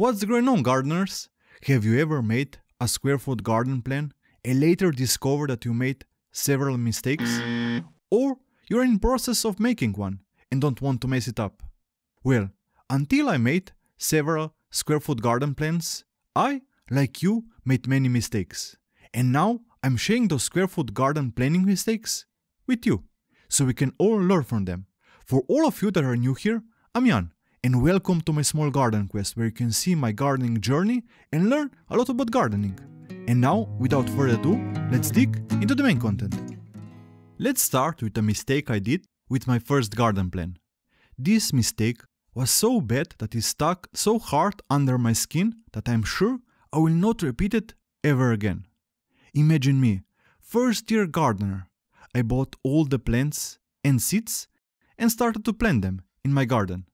What's going on, gardeners? Have you ever made a square-foot garden plan and later discover that you made several mistakes? Or you're in process of making one and don't want to mess it up? Well, until I made several square-foot garden plans, I, like you, made many mistakes. And now I'm sharing those square-foot garden planning mistakes with you, so we can all learn from them. For all of you that are new here, I'm Jan, and welcome to my Small Garden Quest, where you can see my gardening journey and learn a lot about gardening. And now, without further ado, let's dig into the main content. Let's start with a mistake I did with my first garden plan. This mistake was so bad that it stuck so hard under my skin that I'm sure I will not repeat it ever again. Imagine me, first-year gardener. I bought all the plants and seeds and started to plant them in my garden.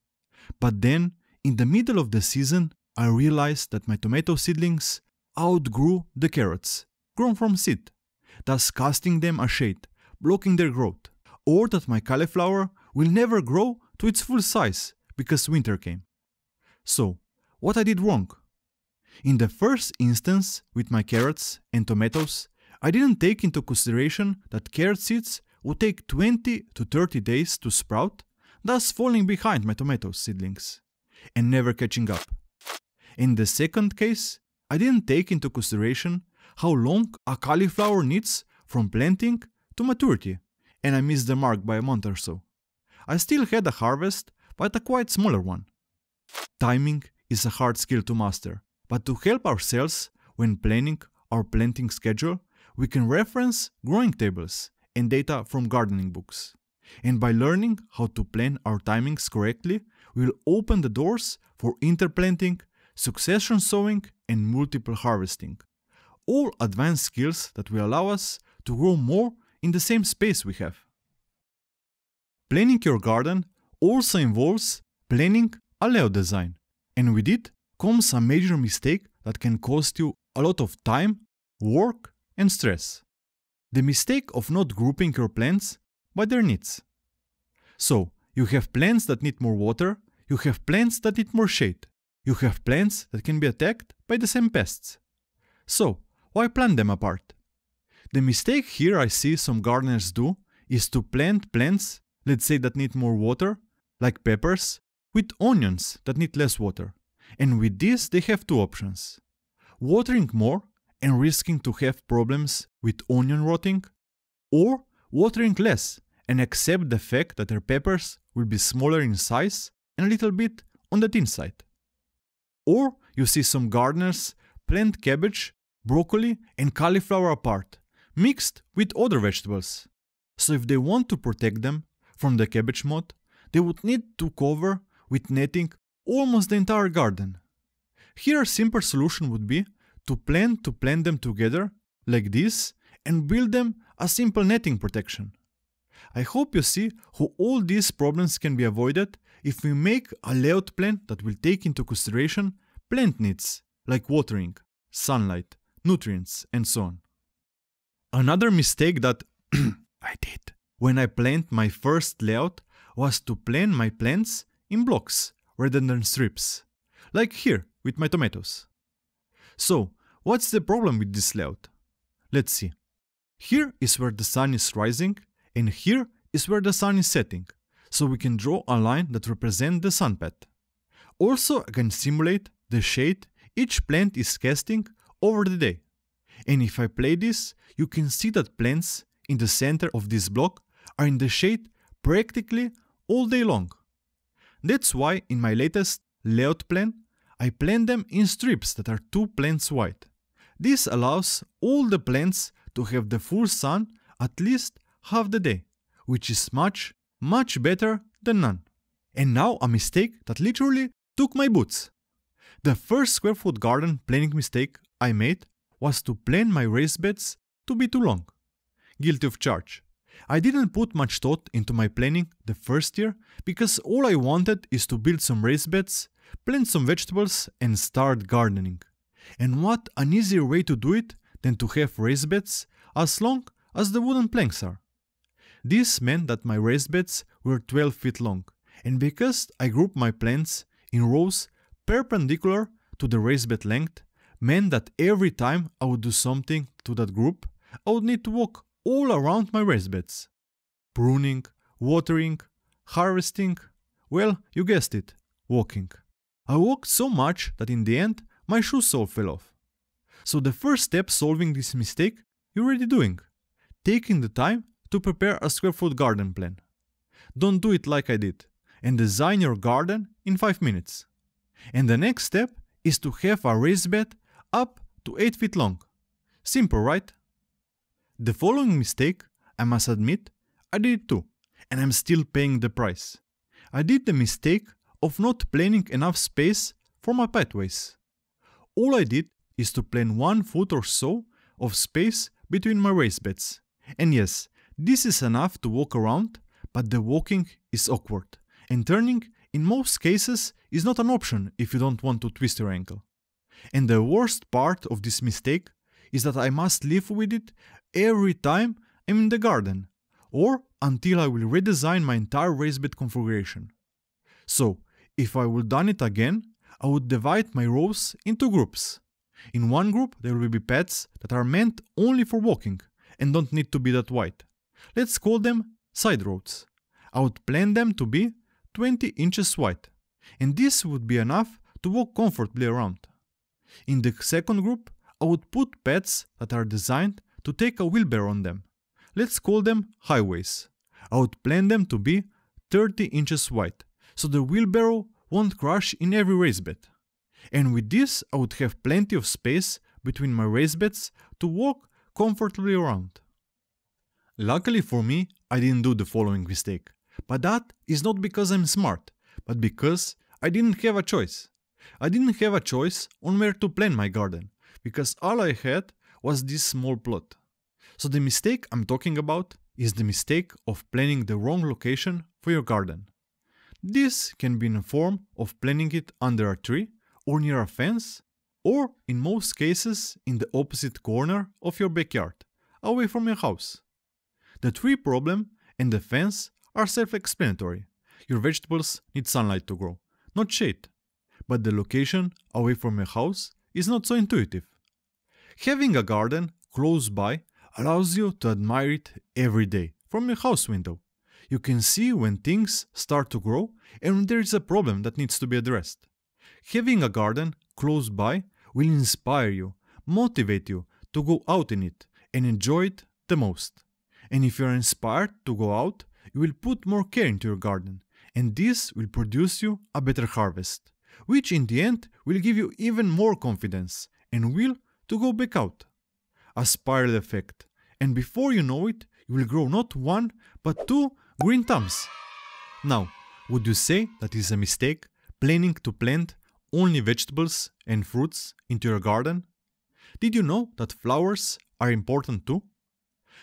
But then, in the middle of the season, I realized that my tomato seedlings outgrew the carrots, grown from seed, thus casting them a shade, blocking their growth, or that my cauliflower will never grow to its full size because winter came. So, what I did wrong? In the first instance, with my carrots and tomatoes, I didn't take into consideration that carrot seeds would take 20 to 30 days to sprout, thus falling behind my tomato seedlings and never catching up. In the second case, I didn't take into consideration how long a cauliflower needs from planting to maturity, and I missed the mark by a month or so. I still had a harvest, but a quite smaller one. Timing is a hard skill to master, but to help ourselves when planning our planting schedule, we can reference growing tables and data from gardening books. And by learning how to plan our timings correctly, we will open the doors for interplanting, succession sowing, and multiple harvesting. All advanced skills that will allow us to grow more in the same space we have. Planning your garden also involves planning a layout design, and with it comes a major mistake that can cost you a lot of time, work, and stress. The mistake of not grouping your plants by their needs. So, you have plants that need more water, you have plants that need more shade, you have plants that can be attacked by the same pests. So, why plant them apart? The mistake here I see some gardeners do is to plant plants, let's say that need more water, like peppers, with onions that need less water. And with this they have two options. Watering more and risking to have problems with onion rotting, or watering less and accept the fact that their peppers will be smaller in size and a little bit on the thin side. Or you see some gardeners plant cabbage, broccoli and cauliflower apart, mixed with other vegetables. So if they want to protect them from the cabbage moth, they would need to cover with netting almost the entire garden. Here a simple solution would be to plant them together, like this, and build them a simple netting protection. I hope you see how all these problems can be avoided if we make a layout plan that will take into consideration plant needs, like watering, sunlight, nutrients, and so on. Another mistake that I did when I planned my first layout was to plan my plants in blocks rather than strips, like here with my tomatoes. So, what's the problem with this layout? Let's see. Here is where the sun is rising, and here is where the sun is setting, so we can draw a line that represents the sun path. Also, I can simulate the shade each plant is casting over the day. And if I play this, you can see that plants in the center of this block are in the shade practically all day long. That's why in my latest layout plan, I plant them in strips that are 2 plants wide. This allows all the plants to have the full sun at least half the day, which is much, much better than none. And now a mistake that literally took my boots. The first square-foot garden planning mistake I made was to plan my raised beds to be too long. Guilty of charge. I didn't put much thought into my planning the first year because all I wanted is to build some raised beds, plant some vegetables and start gardening. And what an easier way to do it than to have raised beds as long as the wooden planks are. This meant that my raised beds were 12 feet long, and because I grouped my plants in rows perpendicular to the raised bed length meant that every time I would do something to that group, I would need to walk all around my raised beds. Pruning, watering, harvesting, well, you guessed it, walking. I walked so much that in the end, my shoe sole fell off. So the first step solving this mistake you're already doing, taking the time to prepare a square foot garden plan. Don't do it like I did, and design your garden in 5 minutes. And the next step is to have a raised bed up to 8 feet long. Simple, right? The following mistake, I must admit, I did it too, and I'm still paying the price. I did the mistake of not planning enough space for my pathways. All I did is to plan 1 foot or so of space between my raised beds. And yes, this is enough to walk around, but the walking is awkward, and turning in most cases is not an option if you don't want to twist your ankle. And the worst part of this mistake is that I must live with it every time I'm in the garden, or until I will redesign my entire raised bed configuration. So, if I would done it again, I would divide my rows into groups. In one group there will be paths that are meant only for walking and don't need to be that wide. Let's call them side roads. I would plan them to be 20 inches wide, and this would be enough to walk comfortably around. In the second group, I would put paths that are designed to take a wheelbarrow on them. Let's call them highways. I would plan them to be 30 inches wide, so the wheelbarrow won't crash in every raised bed. And with this, I would have plenty of space between my raised beds to walk comfortably around. Luckily for me, I didn't do the following mistake, but that is not because I'm smart, but because I didn't have a choice. I didn't have a choice on where to plan my garden, because all I had was this small plot. So the mistake I'm talking about is the mistake of planning the wrong location for your garden. This can be in the form of planning it under a tree, or near a fence, or in most cases in the opposite corner of your backyard, away from your house. The tree problem and the fence are self-explanatory. Your vegetables need sunlight to grow, not shade. But the location away from your house is not so intuitive. Having a garden close by allows you to admire it every day from your house window. You can see when things start to grow and when there is a problem that needs to be addressed. Having a garden close by will inspire you, motivate you to go out in it and enjoy it the most. And if you are inspired to go out, you will put more care into your garden, and this will produce you a better harvest, which in the end will give you even more confidence and will to go back out. A spiral effect, and before you know it, you will grow not 1 but 2 green thumbs. Now, would you say that is a mistake, planning to plant only vegetables and fruits into your garden? Did you know that flowers are important too?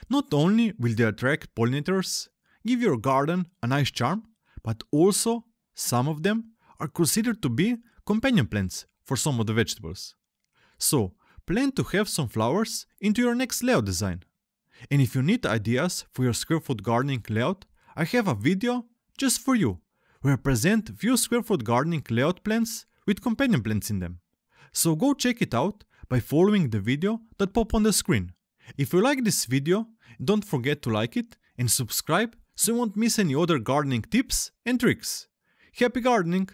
Not only will they attract pollinators, give your garden a nice charm, but also some of them are considered to be companion plants for some of the vegetables. So, plan to have some flowers into your next layout design. And if you need ideas for your square foot gardening layout, I have a video just for you, where I present few square foot gardening layout plans with companion plants in them. So go check it out by following the video that pop on the screen. If you like this video, don't forget to like it and subscribe so you won't miss any other gardening tips and tricks. Happy gardening!